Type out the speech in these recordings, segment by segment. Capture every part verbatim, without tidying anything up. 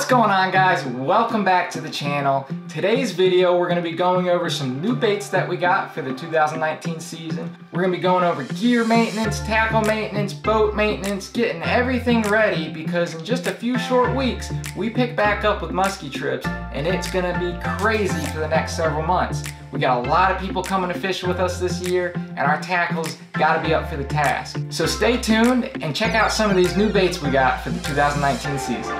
What's going on, guys? Welcome back to the channel. Today's video we're going to be going over some new baits that we got for the two thousand nineteen season. We're going to be going over gear maintenance, tackle maintenance, boat maintenance, getting everything ready, because in just a few short weeks we pick back up with musky trips and it's going to be crazy for the next several months. We got a lot of people coming to fish with us this year, and our tackles gotta be up for the task. So stay tuned and check out some of these new baits we got for the two thousand nineteen season.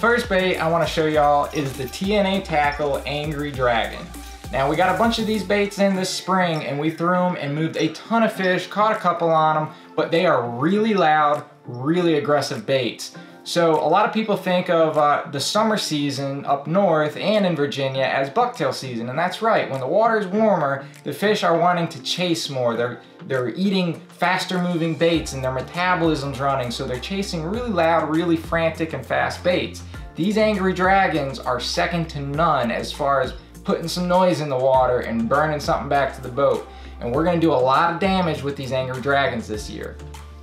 First bait I want to show y'all is the T N A Tackle Angry Dragon. Now, we got a bunch of these baits in this spring and we threw them and moved a ton of fish, caught a couple on them, but they are really loud, really aggressive baits. So a lot of people think of uh, the summer season up north and in Virginia as bucktail season, and that's right. When the water is warmer, the fish are wanting to chase more. They're, they're eating faster moving baits and their metabolism's running, so they're chasing really loud, really frantic and fast baits. These Angry Dragons are second to none as far as putting some noise in the water and burning something back to the boat. And we're gonna do a lot of damage with these Angry Dragons this year.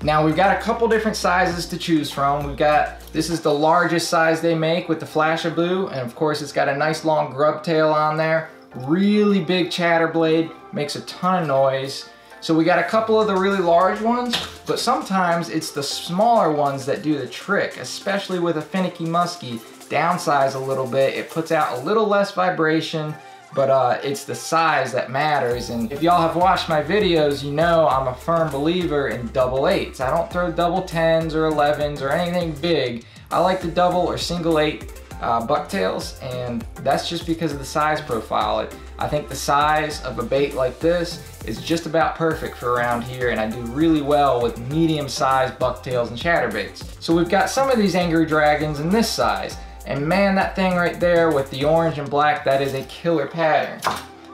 Now, we've got a couple different sizes to choose from. We've got, this is the largest size they make with the flashaboo, and of course it's got a nice long grub tail on there. Really big chatterblade, makes a ton of noise. So we got a couple of the really large ones, but sometimes it's the smaller ones that do the trick, especially with a finicky muskie. Downsize a little bit, it puts out a little less vibration, but uh, it's the size that matters. And if y'all have watched my videos, you know I'm a firm believer in double eights. I don't throw double tens or elevens or anything big. I like the double or single eight uh, bucktails, and that's just because of the size profile. It, I think the size of a bait like this is just about perfect for around here, and I do really well with medium-sized bucktails and chatterbaits. So we've got some of these Angry Dragons in this size, and man, that thing right there with the orange and black, that is a killer pattern.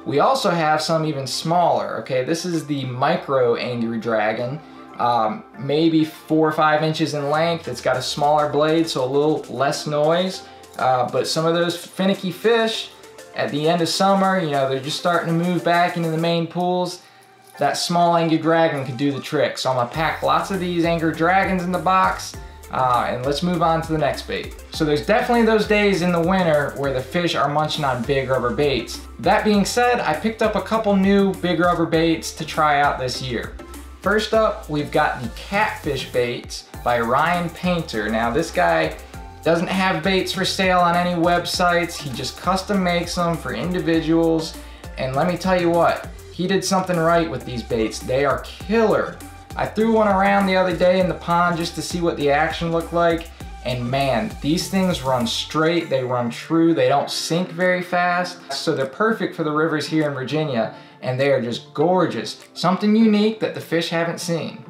We also have some even smaller, okay? This is the Micro Angry Dragon, um, maybe four or five inches in length. It's got a smaller blade, so a little less noise, uh, but some of those finicky fish, at the end of summer, you know, they're just starting to move back into the main pools. That small Angry Dragon could do the trick. So I'm gonna pack lots of these Angry Dragons in the box, uh, and let's move on to the next bait. So there's definitely those days in the winter where the fish are munching on big rubber baits. That being said, I picked up a couple new big rubber baits to try out this year. First up, we've got the Catfish baits by Ryan Painter. Now, this guy doesn't have baits for sale on any websites. He just custom makes them for individuals. And let me tell you what, he did something right with these baits. They are killer. I threw one around the other day in the pond just to see what the action looked like. And man, these things run straight, they run true, they don't sink very fast. So they're perfect for the rivers here in Virginia. And they are just gorgeous. Something unique that the fish haven't seen.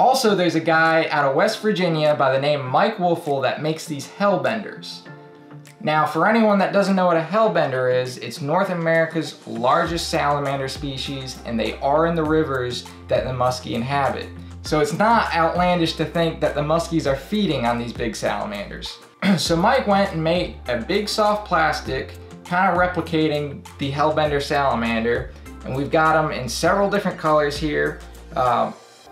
Also, there's a guy out of West Virginia by the name Mike Woefel that makes these Hellbenders. Now, for anyone that doesn't know what a Hellbender is, it's North America's largest salamander species, and they are in the rivers that the muskie inhabit. So it's not outlandish to think that the muskies are feeding on these big salamanders. So Mike went and made a big soft plastic, kind of replicating the Hellbender salamander, and we've got them in several different colors here. Uh,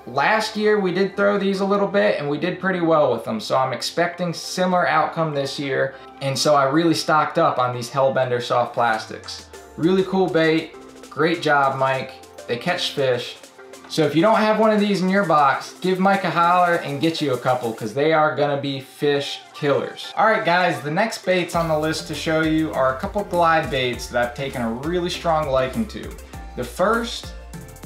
Last year we did throw these a little bit and we did pretty well with them, so I'm expecting similar outcome this year, and so I really stocked up on these Hellbender soft plastics. Really cool bait, great job Mike, they catch fish. So if you don't have one of these in your box, give Mike a holler and get you a couple, because they are gonna be fish killers. Alright guys, the next baits on the list to show you are a couple glide baits that I've taken a really strong liking to. The first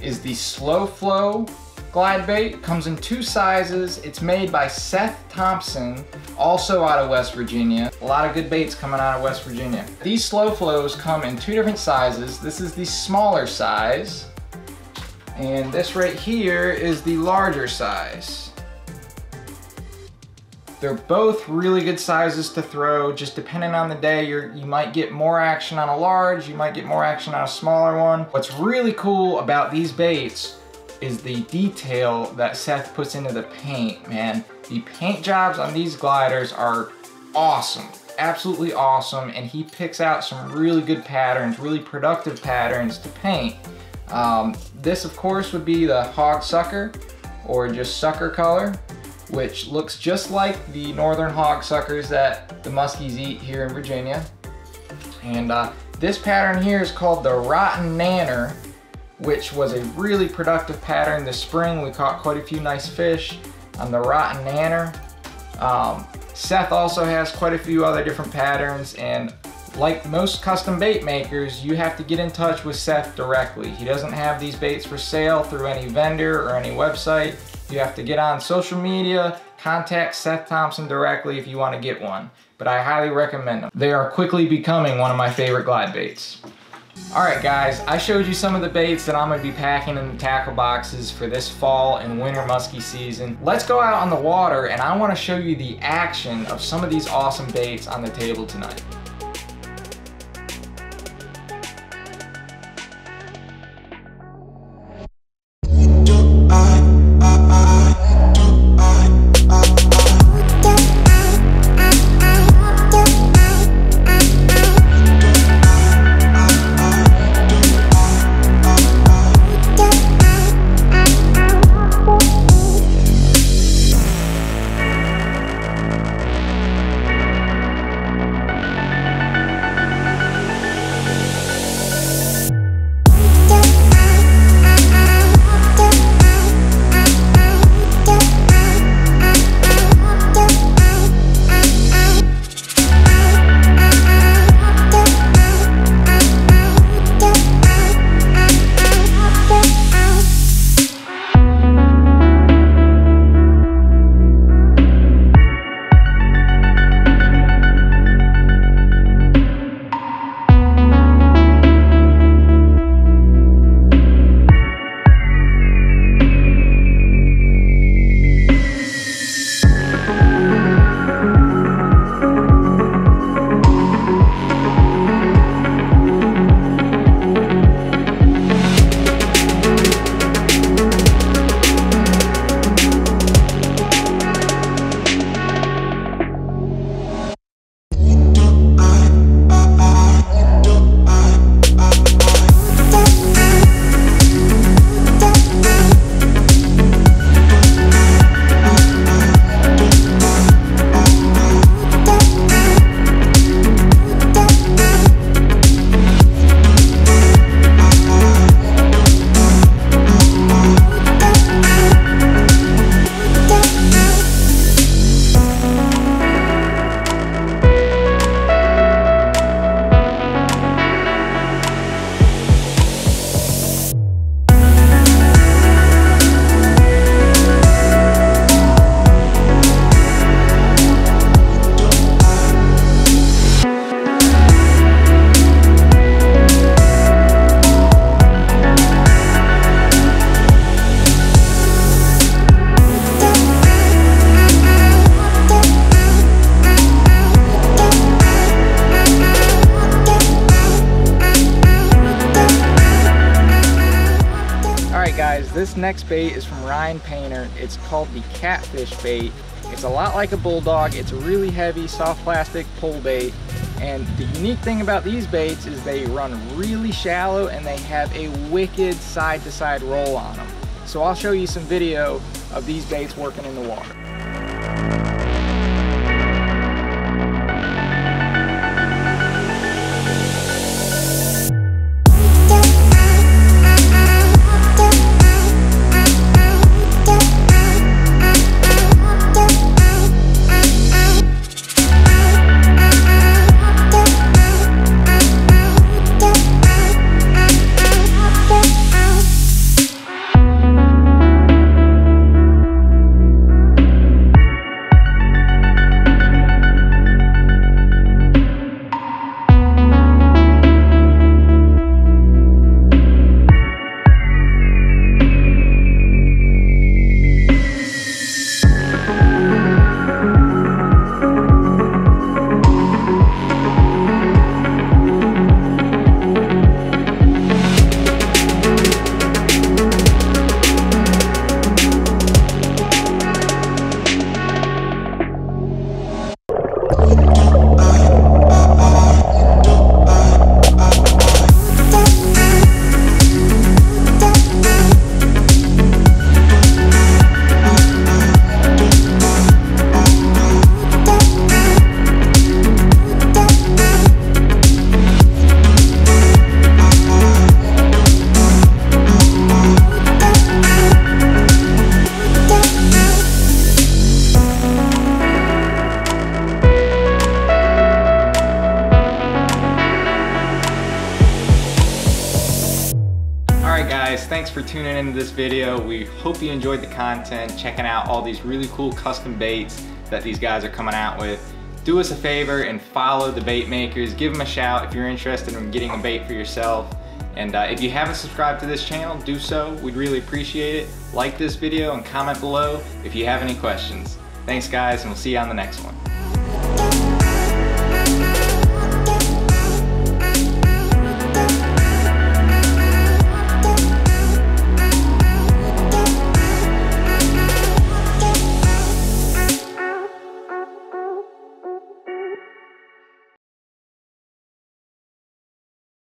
is the SloFlo glide bait. Comes in two sizes. It's made by Seth Thompson, also out of West Virginia. A lot of good baits coming out of West Virginia. These SloFlos come in two different sizes. This is the smaller size, and this right here is the larger size. They're both really good sizes to throw. Just depending on the day, you're, you might get more action on a large, you might get more action on a smaller one. What's really cool about these baits is the detail that Seth puts into the paint, man. The paint jobs on these gliders are awesome, absolutely awesome, and he picks out some really good patterns, really productive patterns to paint. Um, this, of course, would be the hog sucker, or just sucker color, which looks just like the northern hog suckers that the muskies eat here in Virginia. And uh, this pattern here is called the rotten nanner, which was a really productive pattern this spring. We caught quite a few nice fish on the rotten nanner. Um, Seth also has quite a few other different patterns, and like most custom bait makers, you have to get in touch with Seth directly. He doesn't have these baits for sale through any vendor or any website. You have to get on social media, contact Seth Thompson directly if you want to get one, but I highly recommend them. They are quickly becoming one of my favorite glide baits. All right guys, I showed you some of the baits that I'm going to be packing in the tackle boxes for this fall and winter muskie season. Let's go out on the water and I want to show you the action of some of these awesome baits on the table tonight. This next bait is from Ryan Painter. It's called the Catfish bait. It's a lot like a bulldog. It's a really heavy, soft plastic pole bait. And the unique thing about these baits is they run really shallow and they have a wicked side-to-side roll on them. So I'll show you some video of these baits working in the water. guys, thanks for tuning into this video. We hope you enjoyed the content, checking out all these really cool custom baits that these guys are coming out with. Do us a favor and follow the bait makers. Give them a shout if you're interested in getting a bait for yourself. And uh, if you haven't subscribed to this channel, do so. We'd really appreciate it. Like this video and comment below if you have any questions. Thanks guys, and we'll see you on the next one.